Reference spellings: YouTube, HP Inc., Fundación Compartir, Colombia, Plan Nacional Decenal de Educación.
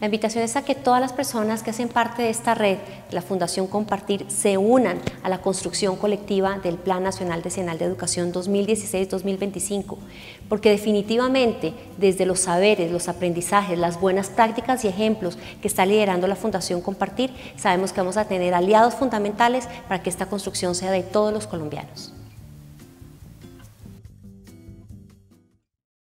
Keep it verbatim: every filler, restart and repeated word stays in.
La invitación es a que todas las personas que hacen parte de esta red, la Fundación Compartir, se unan a la construcción colectiva del Plan Nacional Decenal de Educación dos mil dieciséis dos mil veinticinco, porque definitivamente desde los saberes, los aprendizajes, las buenas prácticas y ejemplos que está liderando la Fundación Compartir, sabemos que vamos a tener aliados fundamentales para que esta construcción sea de todos los colombianos.